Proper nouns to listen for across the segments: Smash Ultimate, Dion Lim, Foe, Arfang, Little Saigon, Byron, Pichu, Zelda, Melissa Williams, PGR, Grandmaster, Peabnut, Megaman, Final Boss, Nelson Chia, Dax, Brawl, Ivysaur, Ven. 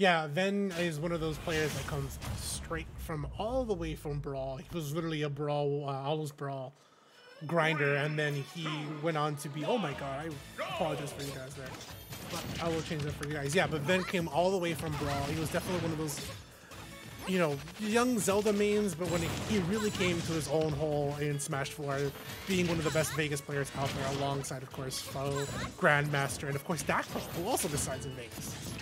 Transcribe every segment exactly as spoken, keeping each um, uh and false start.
Yeah, Ven is one of those players that comes straight from all the way from Brawl. He was literally a Brawl, uh, almost Brawl grinder, and then he went on to be, oh my god, I apologize for you guys there. But I will change that for you guys. Yeah, but Ven came all the way from Brawl. He was definitely one of those, you know, young Zelda mains, but when he really came to his own hole in Smash four, being one of the best Vegas players out there, alongside, of course, Foe, Grandmaster, and of course, Dax, who also decides in Vegas.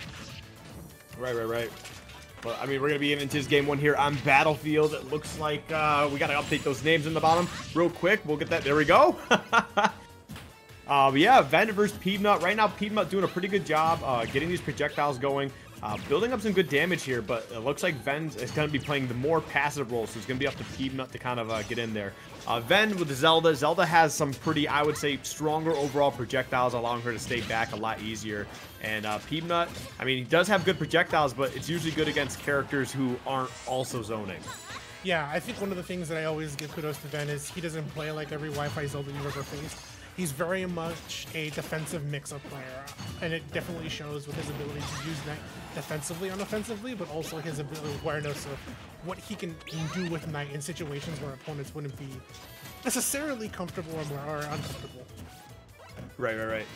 Right, right, right. Well, I mean, we're going to be into his game one here on Battlefield. It looks like uh, we got to update those names in the bottom real quick. We'll get that. There we go. uh, yeah, Ven versus Peabnut. Right now, Peabnut doing a pretty good job uh, getting these projectiles going, uh, building up some good damage here. But it looks like Ven is going to be playing the more passive role. So it's going to be up to Peabnut to kind of uh, get in there. Uh, Ven with Zelda. Zelda has some pretty, I would say, stronger overall projectiles, allowing her to stay back a lot easier. And uh, Peabnut, I mean, he does have good projectiles, but it's usually good against characters who aren't also zoning. Yeah, I think one of the things that I always give kudos to Ven is he doesn't play like every Wi-Fi Zelda you've ever faced. He's very much a defensive mix-up player, and it definitely shows with his ability to use Knight defensively and offensively, but also his ability awareness of what he can do with Knight in situations where opponents wouldn't be necessarily comfortable or uncomfortable. Right, right, right.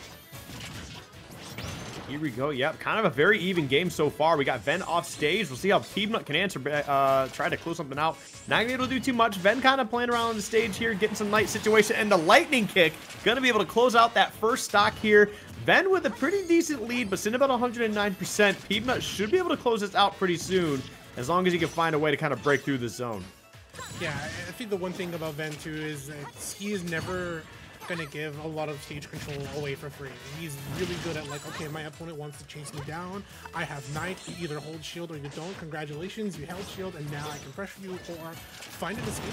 Here we go. Yep, kind of a very even game so far. We got Ven off stage. We'll see how Peabnut can answer, uh, try to close something out. Not gonna be able to do too much. Ven kind of playing around on the stage here, getting some light situation, and the lightning kick gonna be able to close out that first stock here. Ven with a pretty decent lead, but sitting about one hundred nine percent. Peabnut should be able to close this out pretty soon, as long as he can find a way to kind of break through the zone. Yeah, I think the one thing about Ven too is that he is never gonna give a lot of stage control away for free. He's really good at, like, okay, my opponent wants to chase me down, I have Knight, you either hold shield or you don't, congratulations, you held shield, and now I can pressure you or find an escape.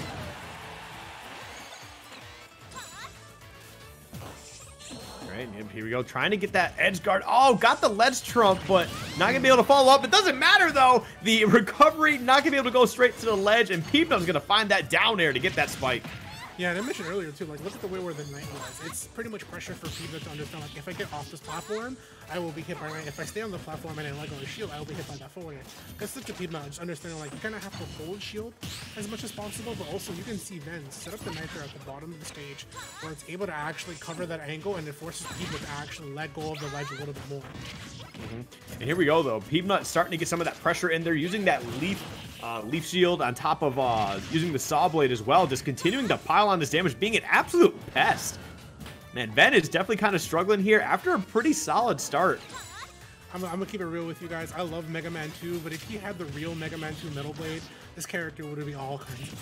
All right, here we go, trying to get that edge guard. Oh, got the ledge trump, but not gonna be able to follow up. It doesn't matter though, the recovery, not gonna be able to go straight to the ledge, and Peabnut's gonna find that down air to get that spike. Yeah, and I mentioned earlier too, like, look at the way where the Knight was. It's pretty much pressure for Peabnut to understand, like, if I get off this platform, I will be hit by Knight. If I stay on the platform and I let go of the shield, I will be hit by that forward air. That's such a Peabnut, just understanding, like, you kind of have to hold shield as much as possible, but also you can see Ven set up the Knight there at the bottom of the stage where it's able to actually cover that angle, and it forces Peabnut to actually let go of the ledge a little bit more. Mm-hmm. And here we go, though. Peabnut starting to get some of that pressure in there, using that leaf Uh, leaf shield on top of uh, using the saw blade as well, just continuing to pile on this damage, being an absolute pest. Man, Ven is definitely kind of struggling here after a pretty solid start. I'm, I'm gonna keep it real with you guys. I love Mega Man two, but if he had the real Mega Man two metal blade, this character would be all kinds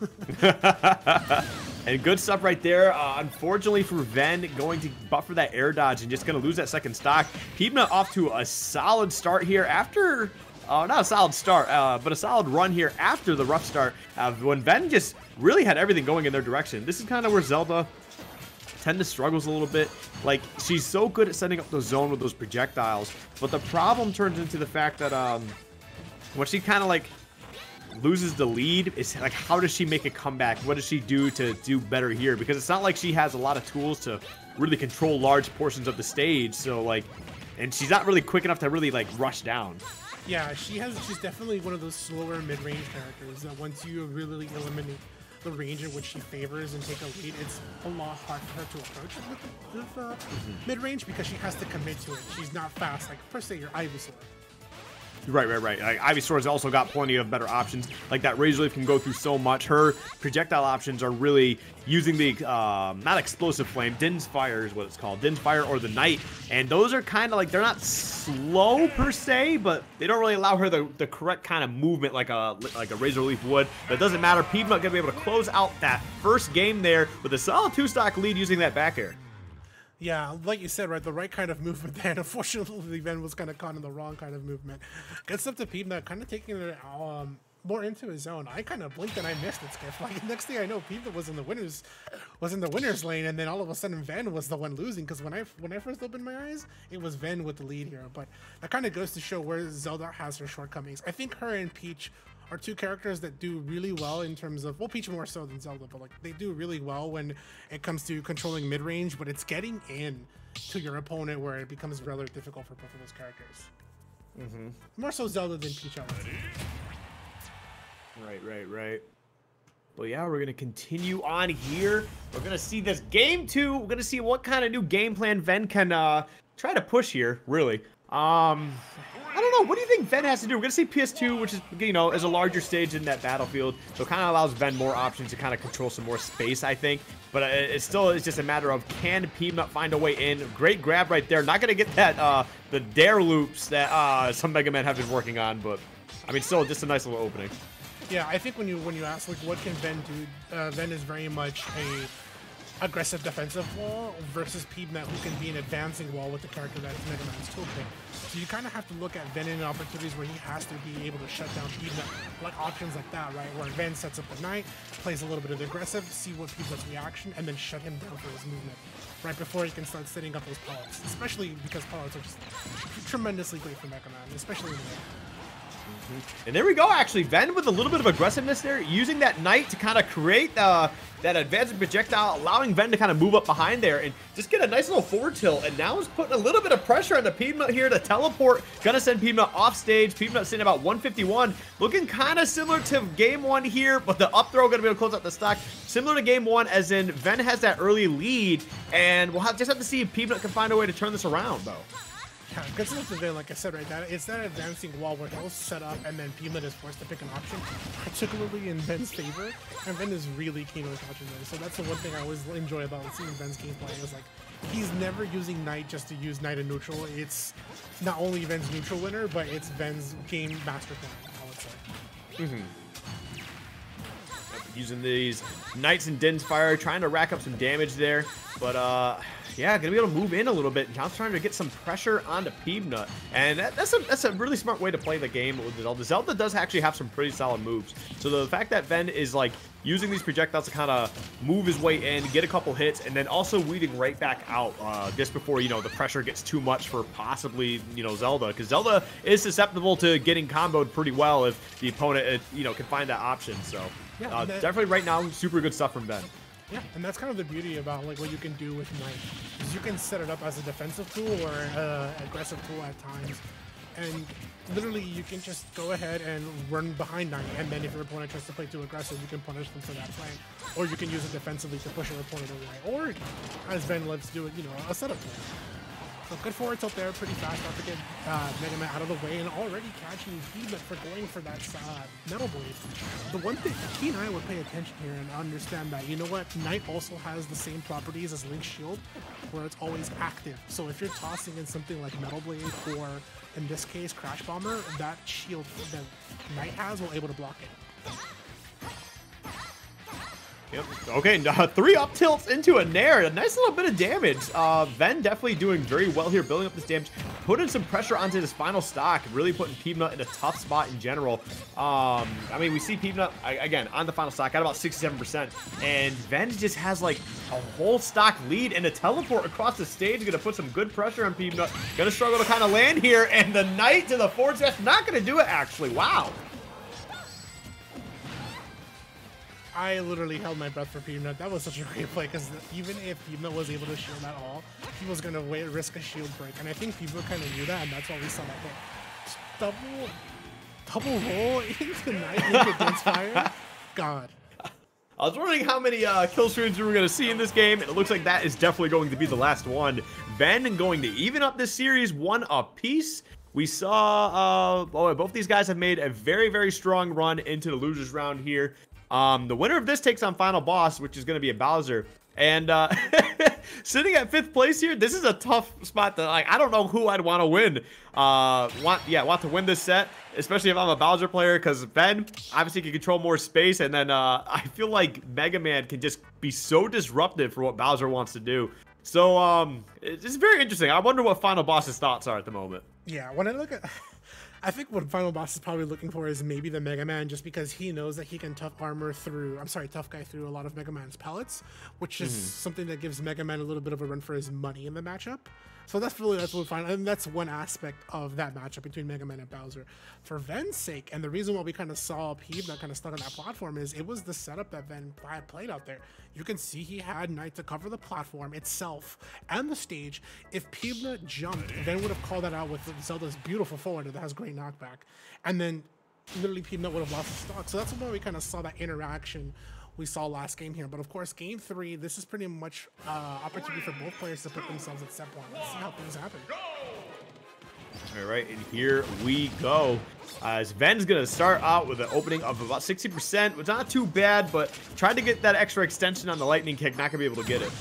of busted. And good stuff right there. Uh, unfortunately for Ven, going to buffer that air dodge and just gonna lose that second stock. Peabnut off to a solid start here after. Uh, not a solid start, uh, but a solid run here after the rough start, uh, when Ven just really had everything going in their direction. This is kind of where Zelda tend to struggles a little bit. Like, she's so good at setting up the zone with those projectiles, but the problem turns into the fact that um, when she kind of, like, loses the lead, it's like, how does she make a comeback? What does she do to do better here? Because it's not like she has a lot of tools to really control large portions of the stage, so, like, and she's not really quick enough to really, like, rush down. Yeah, she has. She's definitely one of those slower mid-range characters that once you really eliminate the range in which she favors and take a lead, it's a lot hard for her to approach with, with uh, mid-range, because she has to commit to it. She's not fast, like, per se, your Ivysaur. Right, right, right. Like, Ivysaur's also got plenty of better options. Like, that Razor Leaf can go through so much. Her projectile options are really using the, um, not Explosive Flame, Din's Fire is what it's called. Din's Fire or the Knight. And those are kind of like, they're not slow per se, but they don't really allow her the, the correct kind of movement like a like a Razor Leaf would. But it doesn't matter. Peabnut going to be able to close out that first game there with a solid two-stock lead using that back air. Yeah, like you said, right, the right kind of movement there. And unfortunately, Ven was kind of caught in the wrong kind of movement. Gets up to Peabnut, kind of taking it um, more into his own. I kind of blinked and I missed it, Skiff. Like, next thing I know, Peabnut was in the winners, was in the winners lane, and then all of a sudden, Ven was the one losing. Because when I when I first opened my eyes, it was Ven with the lead here. But that kind of goes to show where Zelda has her shortcomings. I think her and Peach are two characters that do really well in terms of, well, Peach more so than Zelda, but, like, they do really well when it comes to controlling mid-range, but it's getting in to your opponent where it becomes rather difficult for both of those characters. Mm-hmm. More so Zelda than Peach. Right, right, right. But yeah, we're going to continue on here. We're going to see this game two. We're going to see what kind of new game plan Ven can uh, try to push here, really. Um, I don't know. What do you think Ven has to do? We're going to see P S two, which is, you know, is a larger stage than that Battlefield. So it kind of allows Ven more options to kind of control some more space, I think. But it's still, it's just a matter of, can Peabnut find a way in? Great grab right there. Not going to get that, uh, the dare loops that uh, some Mega Men have been working on. But, I mean, still just a nice little opening. Yeah, I think when you when you ask, like, what can Ven do, uh, Ven is very much a aggressive defensive wall versus Peabnut, who can be an advancing wall with the character that's Mega Man's toolkit. So you kind of have to look at Ven in opportunities where he has to be able to shut down Peabnut, like options like that, right? Where Ven sets up a knight, plays a little bit of the aggressive, see what Peabnut's reaction, and then shut him down for his movement, right before he can start setting up those pallets. Especially because pallets are just tremendously great for Mega Man, especially in the game. And there we go, actually. Ven with a little bit of aggressiveness there, using that knight to kind of create uh, that advanced projectile, allowing Ven to kind of move up behind there and just get a nice little forward tilt. And now he's putting a little bit of pressure on the Peabnut here to teleport. Gonna send Peabnut off stage. Peabnut sitting about one fifty-one. Looking kind of similar to game one here, but the up throw gonna be able to close out the stock. Similar to game one, as in Ven has that early lead, and we'll have, just have to see if Peabnut can find a way to turn this around, though. Yeah, because it's the, like I said, right, that it's that advancing wall where he'll set up and then Peabnut is forced to pick an option, particularly in Ven's favor, and Ven is really keen on catching those. So that's the one thing I always enjoy about seeing Ven's gameplay, is like, he's never using knight just to use knight in neutral. It's not only Ven's neutral winner, but it's Ven's game master plan, I would say. Mm-hmm. Using these knights and Den's fire, trying to rack up some damage there, but uh yeah, gonna be able to move in a little bit now, trying to get some pressure onto Peabnut, and that, that's a that's a really smart way to play the game with Zelda. Zelda does actually have some pretty solid moves, so the fact that Ven is like using these projectiles to kind of move his way in, get a couple hits, and then also weeding right back out uh, just before, you know, the pressure gets too much for possibly, you know, Zelda, because Zelda is susceptible to getting comboed pretty well if the opponent, if, you know, can find that option. So yeah, uh, that, definitely right now, super good stuff from Ven. Yeah, and that's kind of the beauty about like what you can do with Knight, is you can set it up as a defensive tool or an aggressive tool at times. And literally, you can just go ahead and run behind Knight, and then if your opponent tries to play too aggressive, you can punish them for that play. Or you can use it defensively to push your opponent away. Or, as Ven loves to do it, you know, a setup play. So good forward tilt there, pretty fast, not to get uh, Mega Man out of the way, and already catching Peabnut for going for that uh, Metal Blade. The one thing he and I would pay attention here and understand that, you know what, Knight also has the same properties as Link's Shield, where it's always active. So if you're tossing in something like Metal Blade or, in this case, Crash Bomber, that shield that Knight has will able to block it. Yep. Okay, uh, three up tilts into a nair. A nice little bit of damage. Uh, Ven definitely doing very well here, building up this damage, putting some pressure onto this final stock, really putting Peabnut in a tough spot in general. Um, I mean, we see Peabnut, again, on the final stock at about sixty-seven percent, and Ven just has, like, a whole stock lead, and a teleport across the stage going to put some good pressure on Peabnut. Going to struggle to kind of land here, and the knight to the forward smash, not going to do it, actually. Wow. I literally held my breath for Peabnut. That was such a great play, because even if Peabnut was able to shield at all, he was going to risk a shield break. And I think people kind of knew that, and that's why we saw that hit. Double, double roll into Knight into Den's fire. God. I was wondering how many uh, kill streams we were going to see in this game, and it looks like that is definitely going to be the last one. Ven going to even up this series one apiece. We saw uh, oh, both these guys have made a very, very strong run into the losers round here. Um, the winner of this takes on Final Boss, which is going to be a Bowser. And uh, sitting at fifth place here, this is a tough spot that, like, I don't know who I'd want to win. Uh, want yeah, want to win this set, especially if I'm a Bowser player, because Ven obviously can control more space, and then uh, I feel like Mega Man can just be so disruptive for what Bowser wants to do. So um, it's very interesting. I wonder what Final Boss's thoughts are at the moment. Yeah, when I look at... I think what Final Boss is probably looking for is maybe the Mega Man, just because he knows that he can tough armor through, I'm sorry, tough guy through a lot of Mega Man's pellets, which is mm-hmm. something that gives Mega Man a little bit of a run for his money in the matchup. So that's really, that's what we find, and that's one aspect of that matchup between Mega Man and Bowser. For Ven's sake, and the reason why we kind of saw Peabnut kind of stuck on that platform is it was the setup that Ven had played out there. You can see he had Knight to cover the platform itself and the stage. If Peabnut jumped, Ven would have called that out with Zelda's beautiful forwarder that has great knockback. And then literally Peabnut would have lost his stock. So that's why we kind of saw that interaction we saw last game here. But of course, game three, this is pretty much uh, opportunity for both players to put themselves at step one. Let's see how things happen. All right, and here we go. As Ven's going to start out with an opening of about sixty percent. It's not too bad, but tried to get that extra extension on the lightning kick. Not going to be able to get it.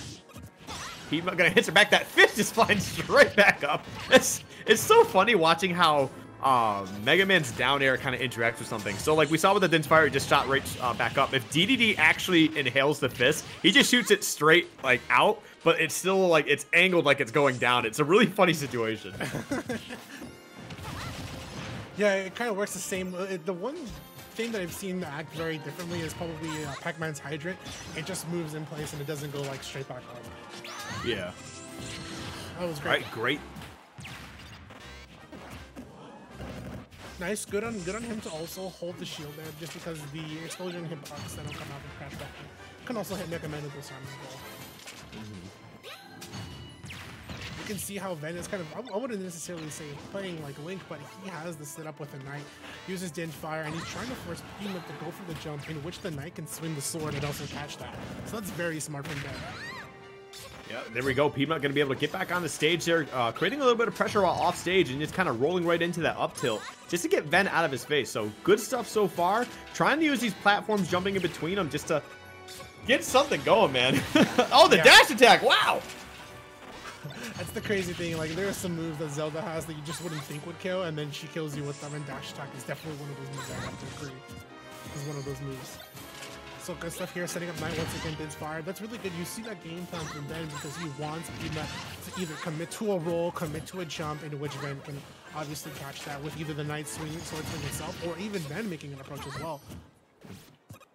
He's not going to hit her back. That fish just flies right back up. It's, it's so funny watching how um, Mega Man's down air kind of interacts with something. So, like we saw with the Dense Fire, it just shot right uh, back up. If D D D actually inhales the fist, he just shoots it straight like out, but it's still like it's angled like it's going down. It's a really funny situation. Yeah, it kind of works the same. The one thing that I've seen act very differently is probably uh, Pac-Man's Hydrant. It just moves in place and it doesn't go like straight back up. Yeah. That was great. All right, great. Nice, good on good on him to also hold the shield there, just because the explosion hitbox that'll come out and crash back in can also hit Mega Man at this time as well. Mm-hmm. You can see how Ven is kind of, I wouldn't necessarily say playing like Link, but he has the setup with the Knight, uses Dense Fire, and he's trying to force Peabnut to go for the jump, in which the Knight can swing the sword and also catch that. So that's very smart from Ven. Yeah, there we go. Peabnut going to be able to get back on the stage there, uh, creating a little bit of pressure while off stage and just kind of rolling right into that up tilt just to get Ven out of his face. So good stuff so far. Trying to use these platforms, jumping in between them just to get something going, man. Oh, the yeah. dash attack. Wow. That's the crazy thing. Like, there are some moves that Zelda has that you just wouldn't think would kill, and then she kills you with them, and dash attack is definitely one of those moves. I have to agree. It's one of those moves. So good stuff here, setting up Knight once again, Dense Fire. That's really good. You see that game plan from Ven because he wants Peabnut to either commit to a roll, commit to a jump, into which Ven can obviously catch that with either the Knight swing, sword swing itself, or even Ven making an approach as well.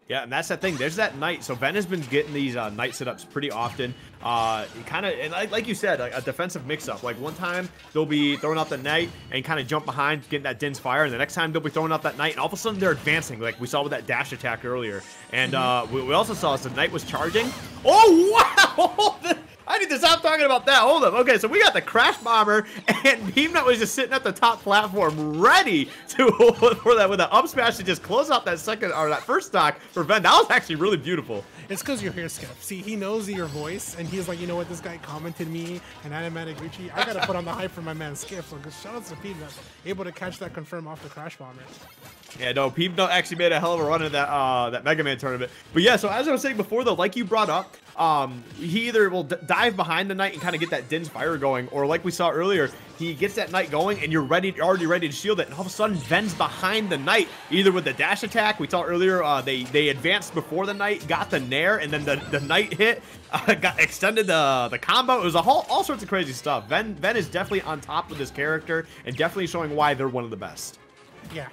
Yeah, and that's the thing. There's that Knight. So Ven has been getting these uh, Knight setups pretty often. Uh, kind of, and like, like you said, like a defensive mix-up. Like one time they'll be throwing out the Knight and kind of jump behind, getting that Dense Fire, and the next time they'll be throwing out that Knight, and all of a sudden they're advancing, like we saw with that dash attack earlier. And uh, we, we also saw so the Knight was charging. Oh wow! I need to stop talking about that. Hold up. Okay, so we got the Crash Bomber, and Peabnut was just sitting at the top platform, ready to for that with an up smash to just close out that second or that first stock for Ven. That was actually really beautiful. It's because you're here, Skip. See, he knows your voice, and he's like, you know what? This guy commented me and Animatic Gucci. I gotta put on the hype for my man Skip. So shout out to Peabnut, able to catch that confirm off the Crash Bomber. Yeah, no, Peabnut actually made a hell of a run in that uh, that Mega Man tournament. But yeah, so as I was saying before, though, like you brought up, um, he either will d dive behind the Knight and kind of get that Dense Fire going, or like we saw earlier, he gets that Knight going, and you're ready, you're already ready to shield it, and all of a sudden, Ven's behind the Knight, either with the dash attack. We saw earlier, uh, they they advanced before the Knight, got the Nair, and then the, the Knight hit, uh, got extended the the combo. It was a whole all sorts of crazy stuff. Ven Ven is definitely on top of this character, and definitely showing why they're one of the best. Yeah.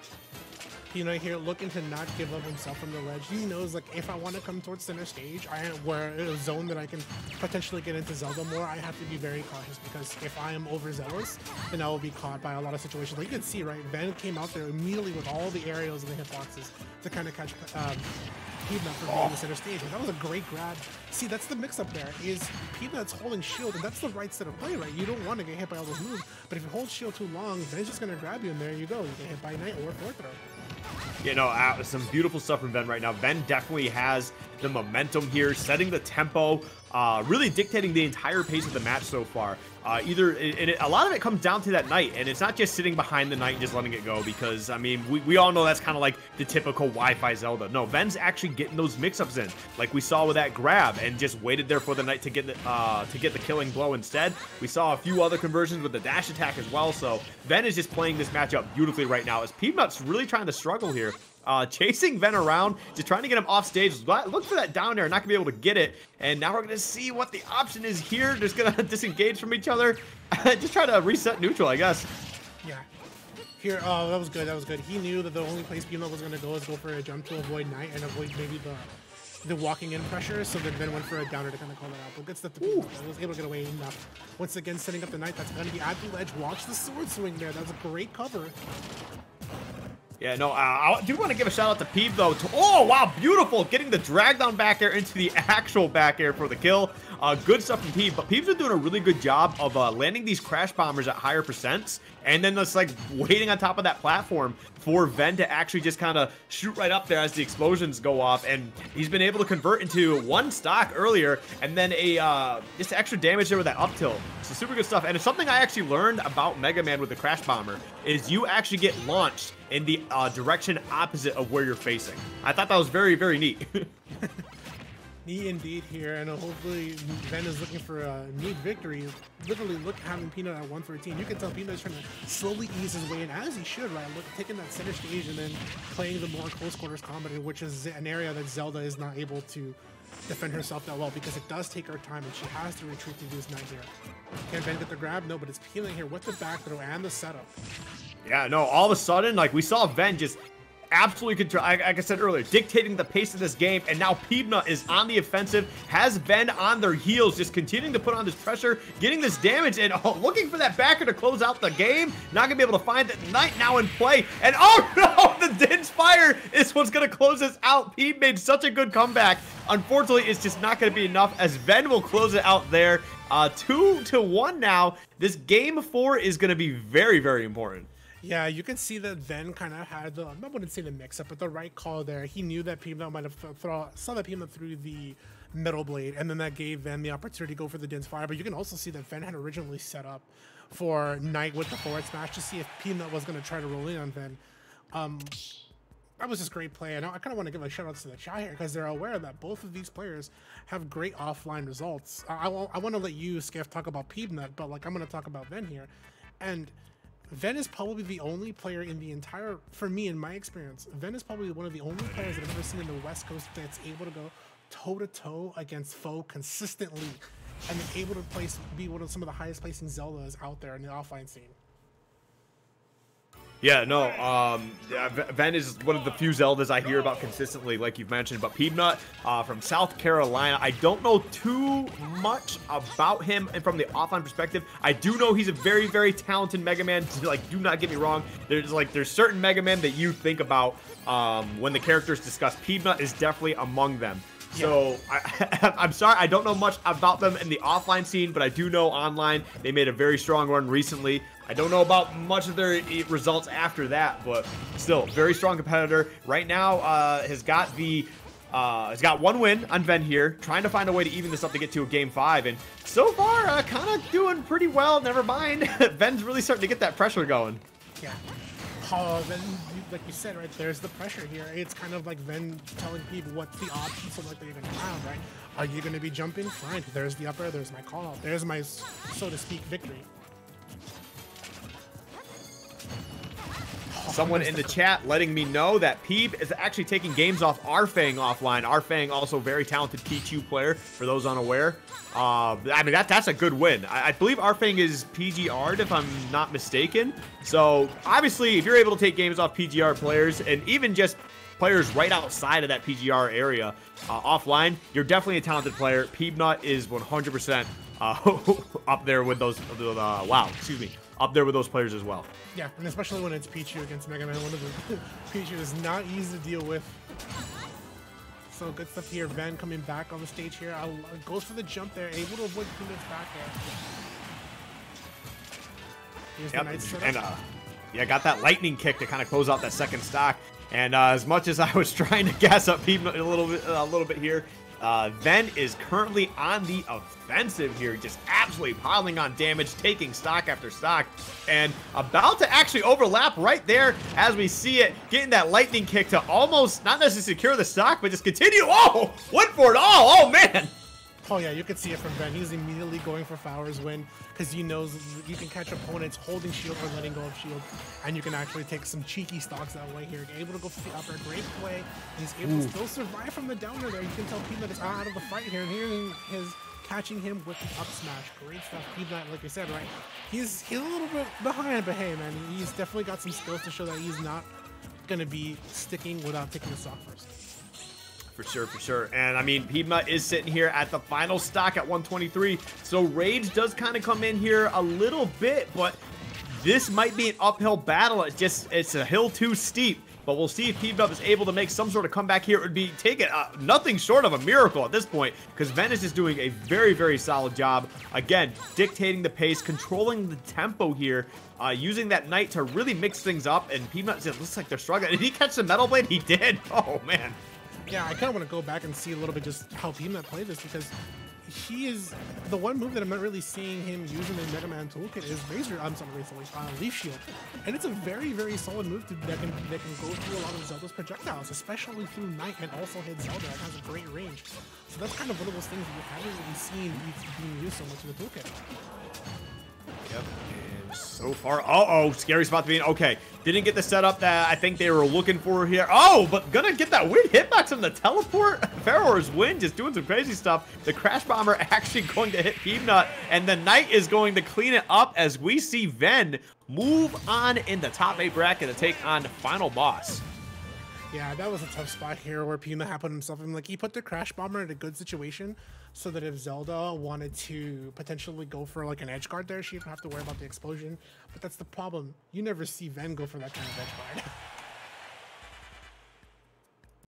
You know, here looking to not give up himself from the ledge. He knows, like, if I want to come towards center stage, I where a zone that I can potentially get into Zelda more, I have to be very cautious, because if I am overzealous, then I will be caught by a lot of situations. Like you can see, right? Ven came out there immediately with all the aerials and the hitboxes to kind of catch um, Peabnut for being in the center stage. And that was a great grab. See, that's the mix-up there, is Peabnut's holding shield, and that's the right set of play, right? You don't want to get hit by all those moves, but if you hold shield too long, Ven's just going to grab you, and there you go. You get hit by Knight or fourth throw. You know, uh, some beautiful stuff from Ven right now. Ven definitely has the momentum here, setting the tempo, uh, really dictating the entire pace of the match so far. Uh, either, and it, a lot of it comes down to that Knight, and it's not just sitting behind the Knight and just letting it go, because, I mean, we, we all know that's kind of like the typical Wi-Fi Zelda. No, Ven's actually getting those mix-ups in, like we saw with that grab, and just waited there for the Knight to get the, uh, to get the killing blow instead. We saw a few other conversions with the dash attack as well, so Ven is just playing this matchup beautifully right now, as Peabnut's really trying to struggle here. Uh, chasing Ven around, just trying to get him off stage. Look for that down air, not gonna be able to get it. And now we're gonna see what the option is here. Just gonna disengage from each other. Just try to reset neutral, I guess. Yeah. Here, oh, that was good, that was good. He knew that the only place Peabnut was gonna go is go for a jump to avoid Knight and avoid maybe the the walking in pressure, so then Ven went for a downer to kind of call that out. But good stuff to Peabnut. He was able to get away enough. Once again, setting up the Knight that's gonna be at the ledge. Watch the sword swing there. That's a great cover. Yeah, no, uh, I do want to give a shout out to Peab, though. To, oh, wow, beautiful. Getting the drag down back air into the actual back air for the kill. Uh, good stuff from Peeb, but Peeb's been doing a really good job of uh, landing these crash bombers at higher percents, and then just like waiting on top of that platform for Ven to actually just kind of shoot right up there as the explosions go off, and he's been able to convert into one stock earlier, and then a uh, just extra damage there with that up tilt. So super good stuff, and it's something I actually learned about Mega Man with the crash bomber, is you actually get launched in the uh, direction opposite of where you're facing. I thought that was very, very neat. Neat indeed here, and hopefully Ven is looking for a neat victory. Literally, look having Peanut at one thirteen. You can tell Peanut is trying to slowly ease his way in, as he should, right? Look, taking that center stage and then playing the more close quarters combat, which is an area that Zelda is not able to defend herself that well, because it does take her time and she has to retreat to these knights here. Can Ven get the grab? No, but it's Peanut here with the back throw and the setup. Yeah, no, all of a sudden, like, we saw Ven just absolutely control, like I said earlier, dictating the pace of this game, and now Peabnut is on the offensive, has Ven on their heels, just continuing to put on this pressure, getting this damage, and oh, looking for that backer to close out the game. Not gonna be able to find it. Knight now in play, and oh no, the Din's fire. This one's gonna close this out. Peab made such a good comeback. Unfortunately, it's just not gonna be enough, as Ven will close it out there. Uh, two to one now. This game four is gonna be very, very important. Yeah, you can see that Ven kind of had the, I wouldn't say the mix-up, but the right call there. He knew that Peabnut might have th throw, saw that Peabnut through the middle blade, and then that gave Ven the opportunity to go for the Din's fire. But you can also see that Ven had originally set up for Knight with the forward smash to see if Peabnut was going to try to roll in on Ven. Um, that was just great play, and I kind of want to give a shout-outs to the chat here, because they're aware that both of these players have great offline results. I, I, I want to let you, Skiff, talk about Peabnut, but like I'm going to talk about Ven here. And Ven is probably the only player in the entire, for me in my experience, Ven is probably one of the only players that I've ever seen in the West Coast that's able to go toe-to-toe against Foe consistently, and then able to place, be one of some of the highest placing Zeldas out there in the offline scene. Yeah, no, um, Ven is one of the few Zeldas I hear about consistently, like you've mentioned, but Peabnut uh, from South Carolina, I don't know too much about him and from the offline perspective. I do know he's a very, very talented Mega Man. Like, do not get me wrong. There's like, there's certain Mega Man that you think about um, when the characters discuss. Peabnut is definitely among them. So I, I'm sorry, I don't know much about them in the offline scene, but I do know online they made a very strong run recently. I don't know about much of their results after that, but still, very strong competitor. Right now uh, has got the uh, has got one win on Ven here, trying to find a way to even this up to get to a game five, and so far uh, kind of doing pretty well. Never mind, Ven's really starting to get that pressure going. Yeah. Oh, Ven, like you said, right, there's the pressure here. It's kind of like Ven telling people what's the options of what they're going to have, right? Are you going to be jumping? Fine. There's the upper, there's my call. There's my, so to speak, victory. Someone in the chat letting me know that Peeb is actually taking games off Arfang offline. Arfang, also very talented P Q player, for those unaware. Uh, I mean, that that's a good win. I, I believe Arfang is P G R'd, if I'm not mistaken. So, obviously, if you're able to take games off P G R players, and even just players right outside of that P G R area uh, offline, you're definitely a talented player. Peabnut is one hundred percent uh, up there with those, uh, wow, excuse me, up there with those players as well. Yeah, and especially when it's Pichu against Mega Man, one of the Pichu is not easy to deal with. So good stuff here. Ven coming back on the stage here. I'll, goes for the jump there, able to avoid Peanut's back there. Here's yep. the nice setup. And, uh, yeah, got that lightning kick to kind of close out that second stock. And uh, as much as I was trying to gas up Peabnut a little bit, uh, a little bit here, uh, Ven is currently on the offensive here, just absolutely piling on damage, taking stock after stock, and about to actually overlap right there as we see it, getting that lightning kick to almost, not necessarily secure the stock, but just continue. Oh, went for it all. Oh, man. Oh, yeah, you can see it from Ven. He's immediately going for Fowler's win, because he knows you can catch opponents holding shield or letting go of shield, and you can actually take some cheeky stocks that way here. Able to go for the upper, great play. He's able Ooh. to still survive from the downer there. You can tell Peabnut is out of the fight here, and hearing his catching him with the up smash. Great stuff. Peabnut, like you said, right? He's, he's a little bit behind, but hey, man, he's definitely got some skills to show that he's not going to be sticking without taking the stock first. For sure, for sure. And I mean, Peabnut is sitting here at the final stock at one twenty-three. So rage does kind of come in here a little bit, but this might be an uphill battle. It's just, it's a hill too steep. But we'll see if Peabnut is able to make some sort of comeback here. It would be taken uh, nothing short of a miracle at this point, because Ven is just doing a very, very solid job. Again, dictating the pace, controlling the tempo here, uh, using that knight to really mix things up. And Peabnut just looks like they're struggling. Did he catch the metal blade? He did. Oh, man. Yeah, I kind of want to go back and see a little bit just how Peabnut played this, because he is the one move that I'm not really seeing him using in Mega Man Toolkit is Razor. I'm sorry, uh, Leaf Shield, and it's a very, very solid move to, that can that can go through a lot of Zelda's projectiles, especially through Knight, and also hit Zelda. It has a great range, so that's kind of one of those things that you haven't really seen being used so much in the Toolkit. Yep. So far, uh-oh, scary spot to be in. Okay, didn't get the setup that I think they were looking for here. Oh, but gonna get that weird hitbox on the teleport. Pharaoh's Wind is doing some crazy stuff. The Crash Bomber actually going to hit Peabnut, and the Knight is going to clean it up as we see Ven move on in the top eight bracket to take on Final Boss. Yeah, that was a tough spot here where Peabnut had put himself in. Like, he put the Crash Bomber in a good situation so that if Zelda wanted to potentially go for, like, an edge guard there, she didn't have to worry about the explosion. But that's the problem. You never see Ven go for that kind of edge guard.